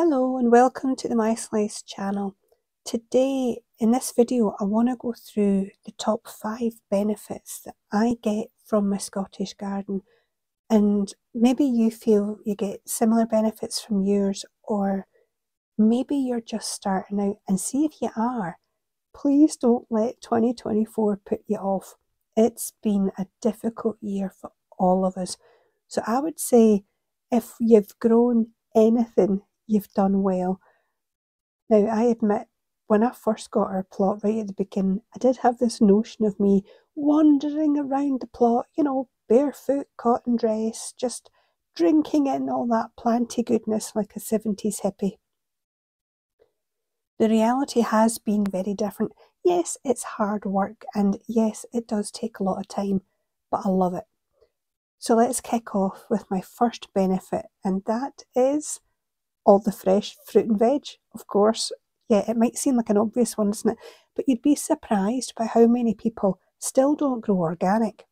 Hello and welcome to the My Slice channel. Today in this video I want to go through the top 5 benefits that I get from my Scottish garden, and maybe you feel you get similar benefits from yours, or maybe you're just starting out, and see if you are. Please don't let 2024 put you off. It's been a difficult year for all of us. So I would say if you've grown anything, you've done well. Now, I admit, when I first got our plot right at the beginning, I did have this notion of me wandering around the plot, you know, barefoot, cotton dress, just drinking in all that planty goodness like a 70s hippie. The reality has been very different. Yes, it's hard work, and yes, it does take a lot of time, but I love it. So let's kick off with my first benefit, and that is all the fresh fruit and veg, of course. Yeah, it might seem like an obvious one, isn't it? But you'd be surprised by how many people still don't grow organic.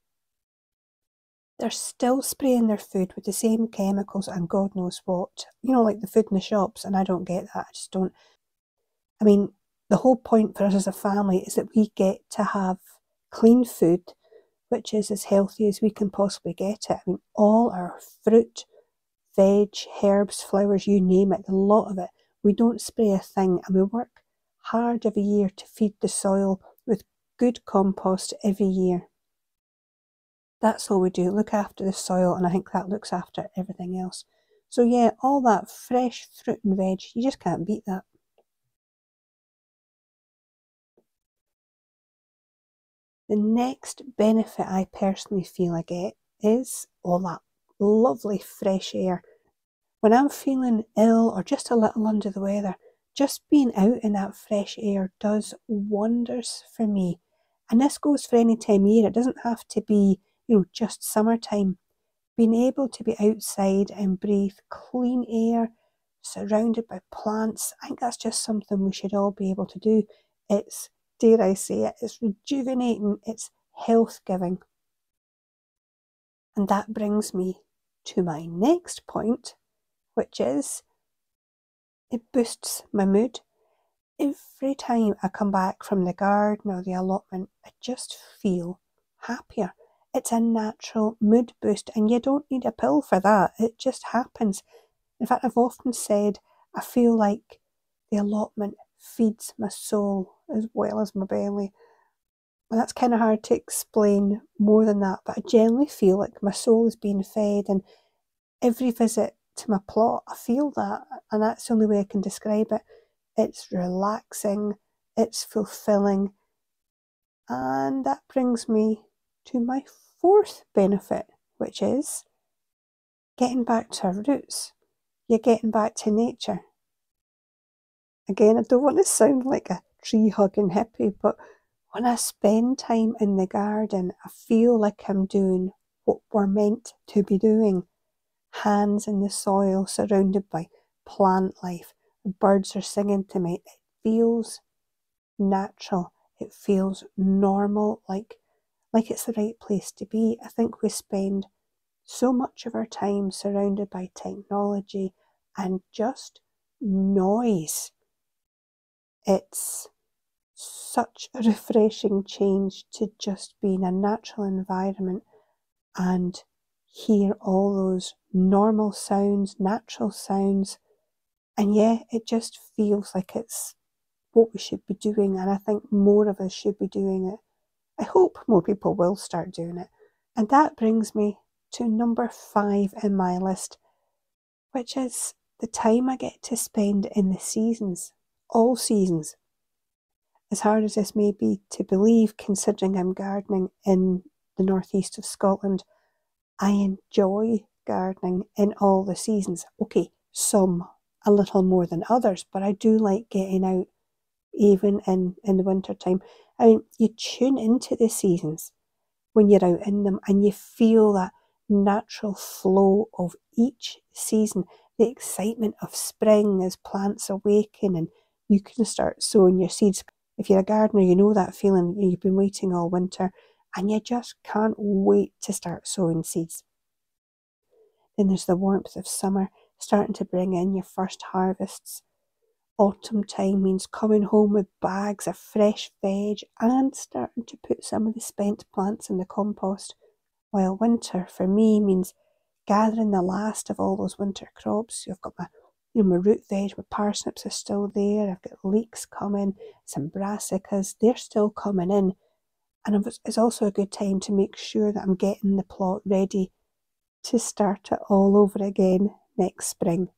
They're still spraying their food with the same chemicals and God knows what. You know, like the food in the shops, and I don't get that. I just don't. I mean, the whole point for us as a family is that we get to have clean food, which is as healthy as we can possibly get it. I mean, all our fruit, veg, herbs, flowers, you name it, a lot of it. We don't spray a thing, and we work hard every year to feed the soil with good compost every year. That's all we do, look after the soil, and I think that looks after everything else. So yeah, all that fresh fruit and veg, you just can't beat that. The next benefit I personally feel I get is all that lovely fresh air. When I'm feeling ill or just a little under the weather, just being out in that fresh air does wonders for me. And this goes for any time of year. It doesn't have to be, you know, just summertime. Being able to be outside and breathe clean air, surrounded by plants, I think that's just something we should all be able to do. It's, dare I say it, it's rejuvenating, it's health giving. And that brings me to my next point, which is it boosts my mood. Every time I come back from the garden or the allotment, I just feel happier. It's a natural mood boost, and you don't need a pill for that. It just happens. In fact, I've often said I feel like the allotment feeds my soul as well as my belly. Well, that's kind of hard to explain more than that, but I generally feel like my soul is being fed, and every visit to my plot I feel that, and that's the only way I can describe it. It's relaxing, it's fulfilling. And that brings me to my fourth benefit, which is getting back to our roots. You're getting back to nature. Again, I don't want to sound like a tree hugging hippie, but when I spend time in the garden, I feel like I'm doing what we're meant to be doing. Hands in the soil, surrounded by plant life. Birds are singing to me. It feels natural. It feels normal, like it's the right place to be. I think we spend so much of our time surrounded by technology and just noise. It's such a refreshing change to just be in a natural environment and hear all those normal sounds, natural sounds. And yeah, it just feels like it's what we should be doing, and I think more of us should be doing it. I hope more people will start doing it. And that brings me to number 5 in my list, which is the time I get to spend in the seasons, all seasons. As hard as this may be to believe, considering I'm gardening in the northeast of Scotland, I enjoy gardening in all the seasons. Okay, some a little more than others, but I do like getting out even in the winter time. I mean, you tune into the seasons when you're out in them, and you feel that natural flow of each season, the excitement of spring as plants awaken and you can start sowing your seeds. If you're a gardener, you know that feeling. You've been waiting all winter and you just can't wait to start sowing seeds. Then there's the warmth of summer. starting to bring in your first harvests. Autumn time means coming home with bags of fresh veg and starting to put some of the spent plants in the compost, while winter for me means gathering the last of all those winter crops. I've got my, my root veg, my parsnips are still there, I've got leeks coming, some brassicas, they're still coming in. And it's also a good time to make sure that I'm getting the plot ready to start it all over again next spring.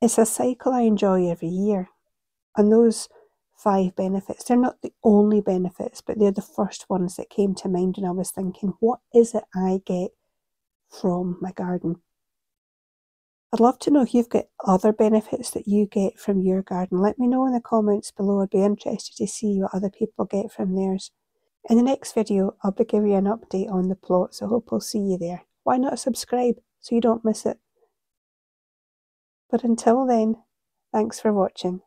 It's a cycle I enjoy every year. And those 5 benefits, they're not the only benefits, but they're the first ones that came to mind when I was thinking, what is it I get from my garden? I'd love to know if you've got other benefits that you get from your garden. Let me know in the comments below. I'd be interested to see what other people get from theirs. In the next video, I'll be giving you an update on the plot, so I hope I'll see you there. Why not subscribe so you don't miss it? But until then, thanks for watching.